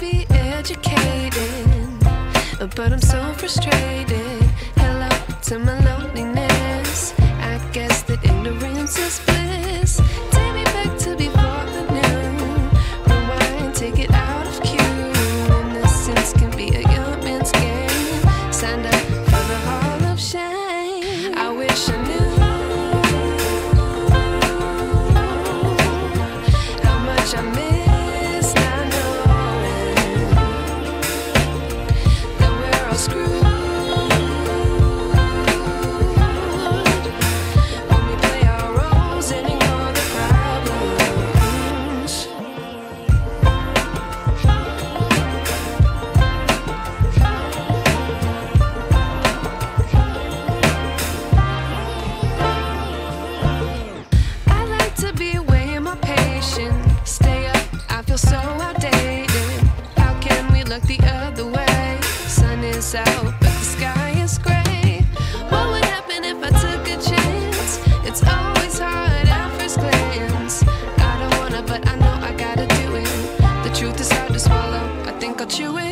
Be educated, but I'm so frustrated. Hello to my loneliness. I guess that ignorance is bliss. Take me back to before the new. Rewind, take it out of cue. Innocence can be a young man's game. Signed up for the Hall of Shame. I wish I knew how much I missed. So outdated, how can we look the other way? Sun is out, but the sky is gray. What would happen if I took a chance? It's always hard at first glance. I don't wanna, but I know I gotta do it. The truth is hard to swallow, I think I'll chew it.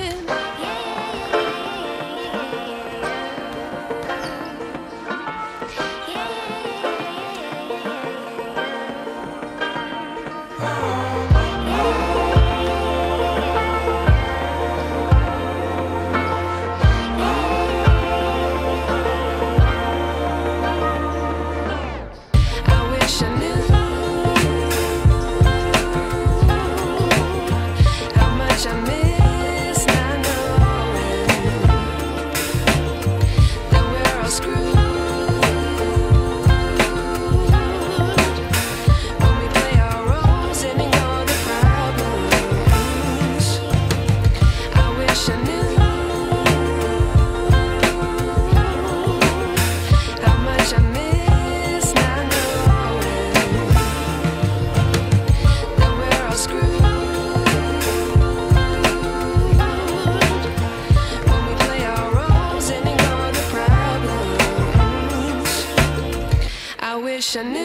I wish I knew.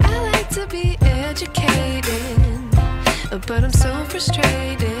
I like to be educated, but I'm so frustrated.